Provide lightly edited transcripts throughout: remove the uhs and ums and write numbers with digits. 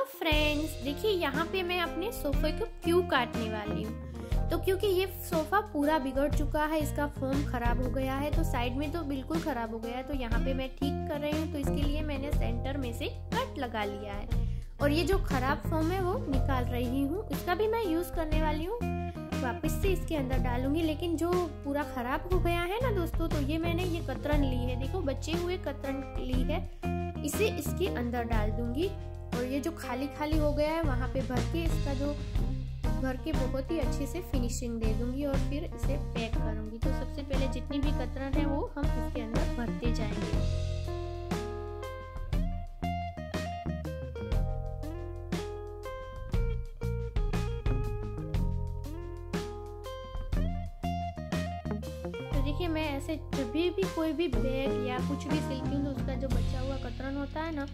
Hello friends, देखिए यहाँ पे मैं अपने सोफे को क्यों काटने वाली हूँ। तो क्योंकि ये सोफ़ा पूरा बिगड़ चुका है, इसका फोम खराब हो गया है, तो साइड में तो बिल्कुल खराब हो गया है। तो यहाँ पे मैं ठीक कर रही हूँ, तो इसके लिए मैंने सेंटर में से कट लगा लिया है और ये जो खराब फोम है वो निकाल रही हूँ। इसका भी मैं यूज़ करने वाली हूँ, वापस से इसके अंदर डालूंगी। लेकिन जो पूरा खराब हो गया है ना दोस्तों, तो ये मैंने ये कतरन ली है, देखो बचे हुए कतरन ली है, इसे इसके अंदर डाल दूंगी। और ये जो खाली खाली हो गया है वहाँ पे भर के इसका जो भर के बहुत ही अच्छे से फिनिशिंग दे दूंगी और फिर इसे पैक करूंगी। तो सबसे पहले जितनी भी कतरन है वो हम इसके अंदर भरते जाएंगे। तो देखिए मैं ऐसे जब भी कोई भी बैग या कुछ भी सिलती हूँ तो उसका जो बचा हुआ कतरन होता है ना,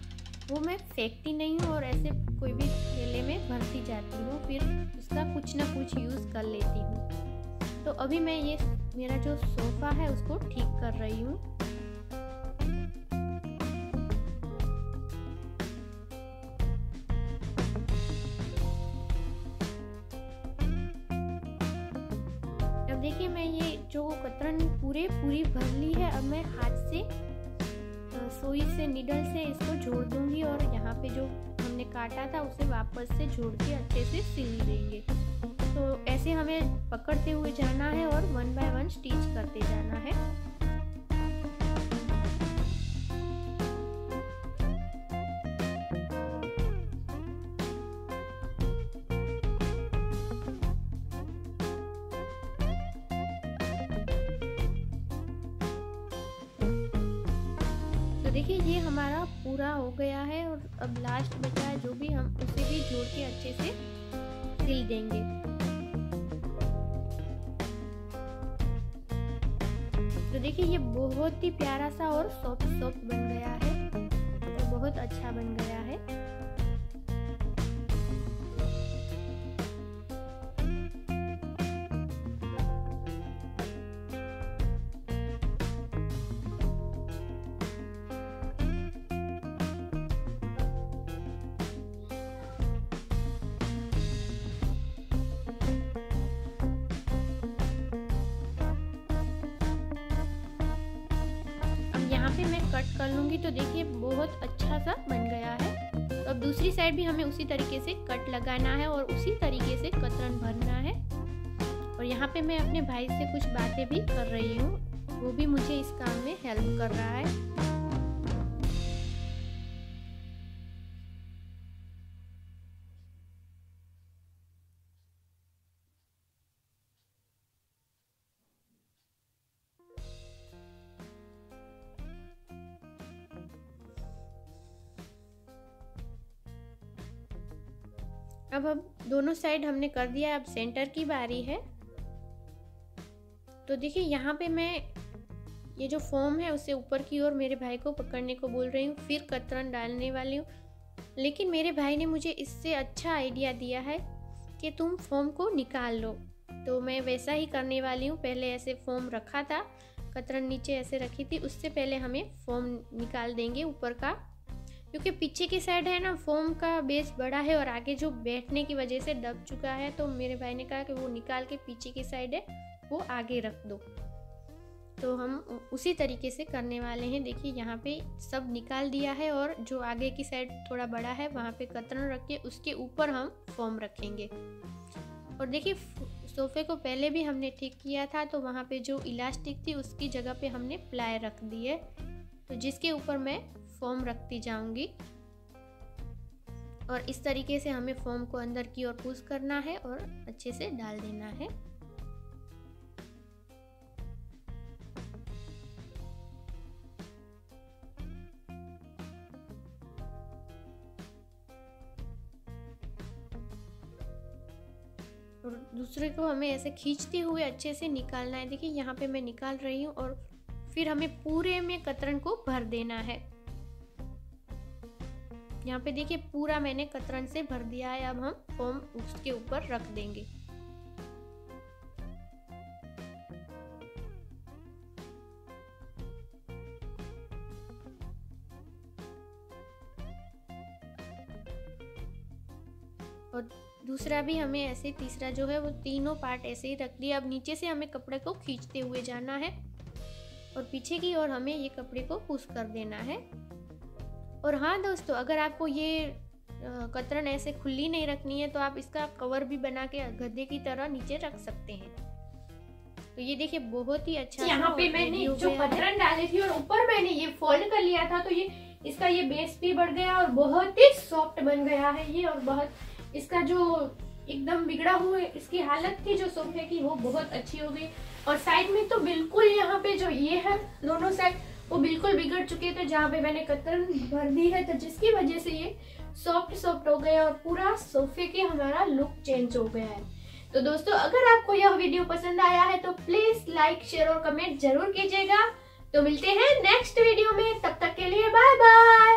वो मैं फेंकती नहीं हूँ और ऐसे कोई भी थैले में भरती जाती हूँ, फिर उसका कुछ ना कुछ यूज़ कर लेती हूँ। तो अभी मैं ये मेरा जो सोफ़ा है उसको ठीक कर रही हूँ। अब देखिए मैं ये जो कतरन पूरी भर ली है। अब मैं हाथ से सुई से निडल से इसको जोड़ दूंगी और यहाँ पे जो हमने काटा था उसे वापस से जोड़ के अच्छे से सिल देंगे। तो ऐसे हमें पकड़ते हुए जाना है और 1 बाय 1 स्टिच करते जाना है। देखिए ये हमारा पूरा हो गया है और अब लास्ट बचा है जो भी, हम उसे भी जोड़ के अच्छे से सिल देंगे। तो देखिए ये बहुत ही प्यारा सा और सॉफ्ट बन गया है और तो बहुत अच्छा बन गया है। यहाँ पे मैं कट कर लूँगी। तो देखिए बहुत अच्छा सा बन गया है। तो अब दूसरी साइड भी हमें उसी तरीके से कट लगाना है और उसी तरीके से कतरन भरना है। और यहाँ पे मैं अपने भाई से कुछ बातें भी कर रही हूँ, वो भी मुझे इस काम में हेल्प कर रहा है। अब दोनों साइड हमने कर दिया, अब सेंटर की बारी है। तो देखिए यहाँ पे मैं ये जो फोम है उसे ऊपर की ओर मेरे भाई को पकड़ने को बोल रही हूँ, फिर कतरन डालने वाली हूँ। लेकिन मेरे भाई ने मुझे इससे अच्छा आइडिया दिया है कि तुम फोम को निकाल लो। तो मैं वैसा ही करने वाली हूँ। पहले ऐसे फोम रखा था, कतरन नीचे ऐसे रखी थी, उससे पहले हमें फोम निकाल देंगे ऊपर का, क्योंकि पीछे की साइड है ना फोम का बेस बड़ा है और आगे जो बैठने की वजह से दब चुका है। तो मेरे भाई ने कहा कि वो निकाल के पीछे की साइड है वो आगे रख दो। तो हम उसी तरीके से करने वाले हैं। देखिए यहाँ पे सब निकाल दिया है और जो आगे की साइड थोड़ा बड़ा है वहाँ पे कतरन रख के उसके ऊपर हम फोम रखेंगे। और देखिए सोफे को पहले भी हमने ठीक किया था, तो वहाँ पे जो इलास्टिक थी उसकी जगह पे हमने प्लाई रख दी है, तो जिसके ऊपर मैं फोम रखती जाऊंगी। और इस तरीके से हमें फोम को अंदर की ओर पुश करना है और अच्छे से डाल देना है। और दूसरे को हमें ऐसे खींचते हुए अच्छे से निकालना है। देखिए यहाँ पे मैं निकाल रही हूँ और फिर हमें पूरे में कतरन को भर देना है। यहाँ पे देखिए पूरा मैंने कतरन से भर दिया है। अब हम फोम उसके ऊपर रख देंगे। और दूसरा भी हमें ऐसे, तीसरा जो है वो तीनों पार्ट ऐसे ही रख दिया। अब नीचे से हमें कपड़े को खींचते हुए जाना है और पीछे की ओर हमें ये कपड़े को पुश कर देना है। और हाँ दोस्तों, अगर आपको ये कतरन ऐसे खुली नहीं रखनी है तो आप इसका कवर भी बना के गद्दे की तरह नीचे रख सकते हैं। तो ये देखिए बहुत ही अच्छा। यहाँ पे मैंने जो कतरन डाली थी और ऊपर मैंने ये फोल्ड कर लिया था तो ये इसका ये बेस भी बढ़ गया और बहुत ही सॉफ्ट बन गया है ये। और बहुत इसका जो एकदम बिगड़ा हुआ इसकी हालत थी जो सोफे की वो बहुत अच्छी हो गई। और साइड में तो बिल्कुल यहाँ पे जो ये है दोनों साइड वो बिल्कुल बिगड़ चुके थे जहाँ पे मैंने कतरन भर दी है, तो जिसकी वजह से ये सॉफ्ट सॉफ्ट हो गया और पूरा सोफे के हमारा लुक चेंज हो गया है। तो दोस्तों अगर आपको यह वीडियो पसंद आया है तो प्लीज लाइक, शेयर और कमेंट जरूर कीजिएगा। तो मिलते हैं नेक्स्ट वीडियो में, तब तक के लिए बाय बाय।